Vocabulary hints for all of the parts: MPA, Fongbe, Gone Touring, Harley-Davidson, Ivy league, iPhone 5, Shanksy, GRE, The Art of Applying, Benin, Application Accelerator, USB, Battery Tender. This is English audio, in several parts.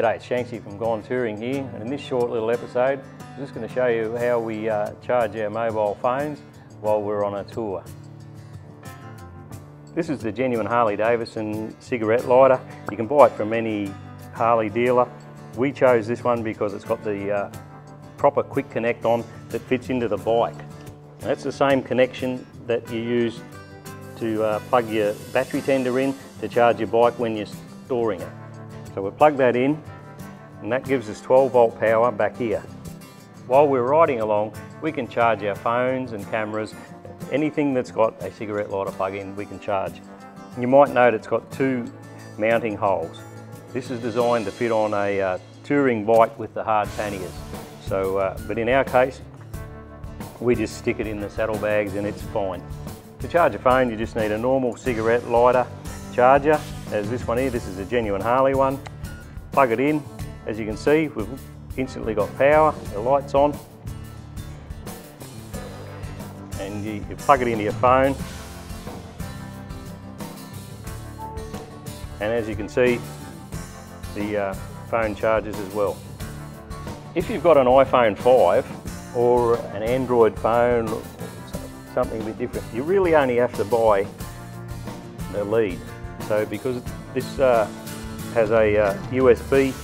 G'day, it's Shanksy from Gone Touring here, and in this short little episode I'm just going to show you how we charge our mobile phones while we're on a tour. This is the genuine Harley-Davidson cigarette lighter. You can buy it from any Harley dealer. We chose this one because it's got the proper quick connect on that fits into the bike. And that's the same connection that you use to plug your battery tender in to charge your bike when you're storing it. So we'll plug that in, and that gives us 12 volt power back here. While we're riding along, we can charge our phones and cameras. Anything that's got a cigarette lighter plug in, we can charge. You might note it's got two mounting holes. This is designed to fit on a touring bike with the hard panniers. So, but in our case, we just stick it in the saddlebags and it's fine. To charge a phone, you just need a normal cigarette lighter charger. As this one here, this is a genuine Harley one. Plug it in. As you can see, we've instantly got power, the light's on. And you plug it into your phone. And as you can see, the phone charges as well. If you've got an iPhone 5 or an Android phone, or something a bit different, you really only have to buy the lead. So because this has a USB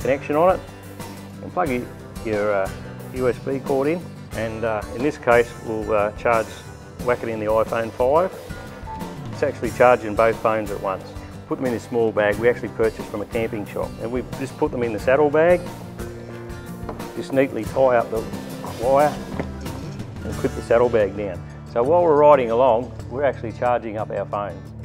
connection on it, you can plug your USB cord in, and in this case we'll whack it in the iPhone 5. It's actually charging both phones at once. Put them in a small bag we actually purchased from a camping shop, and we just put them in the saddle bag, just neatly tie up the wire and clip the saddle bag down. So while we're riding along, we're actually charging up our phones.